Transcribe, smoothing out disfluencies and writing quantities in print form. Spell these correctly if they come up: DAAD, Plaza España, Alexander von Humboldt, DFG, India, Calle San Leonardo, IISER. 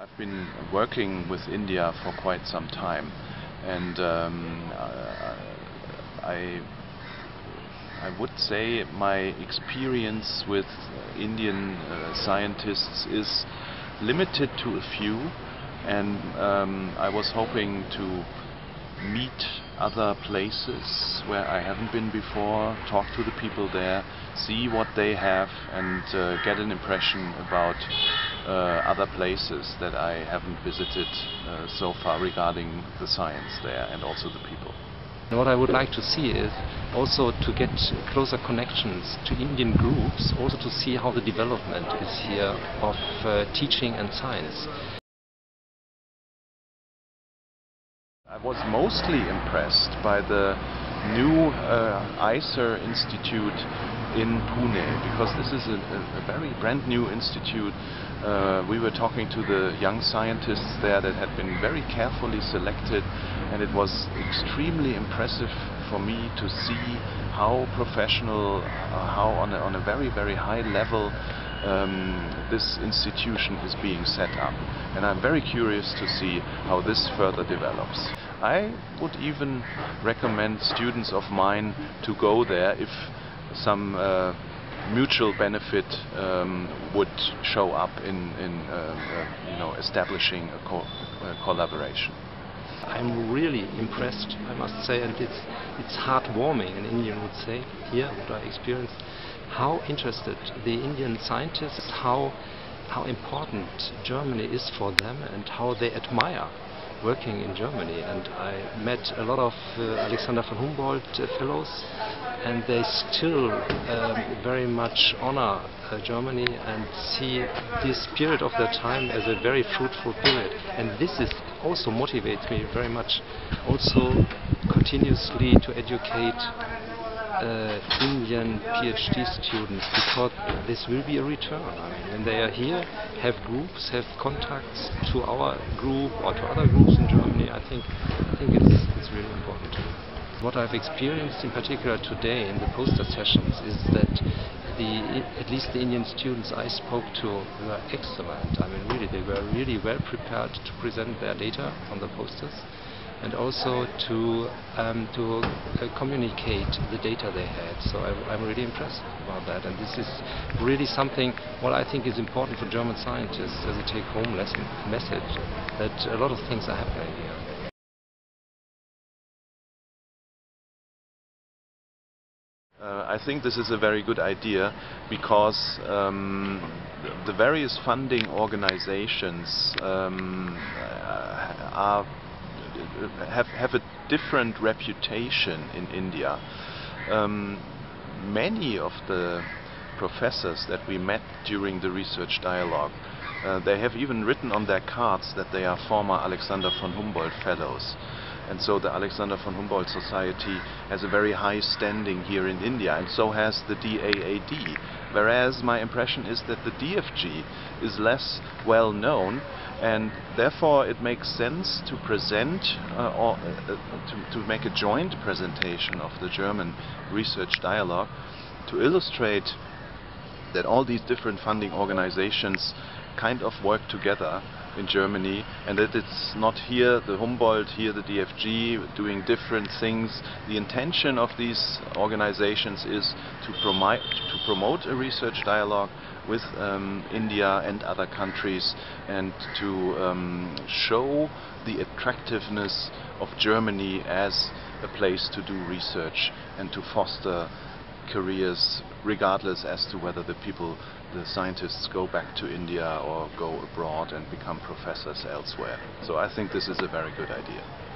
I've been working with India for quite some time, and I would say my experience with Indian scientists is limited to a few, and I was hoping to meet other places where I haven't been before, talk to the people there, see what they have, and get an impression about other places that I haven't visited so far regarding the science there and also the people. What I would like to see is also to get closer connections to Indian groups, also to see how the development is here of teaching and science. I was mostly impressed by the new IISER institute in Pune, because this is a very brand new institute. We were talking to the young scientists there that had been very carefully selected, and it was extremely impressive for me to see how professional, how on a very, very high level this institution is being set up, and I'm very curious to see how this further develops. I would even recommend students of mine to go there if some mutual benefit would show up in establishing a collaboration. I'm really impressed, I must say, and it's heartwarming, an Indian would say, here, what I experienced, how interested the Indian scientists, how important Germany is for them, and how they admire working in Germany. And I met a lot of Alexander von Humboldt fellows, and they still very much honor Germany and see this period of their time as a very fruitful period. And this is also motivates me very much, also continuously to educate Indian PhD students, because this will be a return. I mean, when they are here, have groups, have contacts to our group or to other groups in Germany, I think it's really important. What I've experienced in particular today in the poster sessions is that at least the Indian students I spoke to were excellent. I mean, really, they were really well prepared to present their data on the posters, and also to communicate the data they had. So I'm really impressed about that, and this is really something what I think is important for German scientists as a take-home lesson message, that a lot of things are happening here. I think this is a very good idea, because the various funding organizations have a different reputation in India. Many of the professors that we met during the research dialogue, they have even written on their cards that they are former Alexander von Humboldt fellows. And so the Alexander von Humboldt Society has a very high standing here in India, and so has the DAAD. Whereas my impression is that the DFG is less well known, and therefore it makes sense to present, to make a joint presentation of the German research dialogue to illustrate that all these different funding organizations kind of work together in Germany, and that it's not here the Humboldt, here the DFG doing different things. The intention of these organizations is to promote a research dialogue with India and other countries, and to show the attractiveness of Germany as a place to do research and to foster careers, regardless as to whether the scientists go back to India or go abroad and become professors elsewhere. So I think this is a very good idea.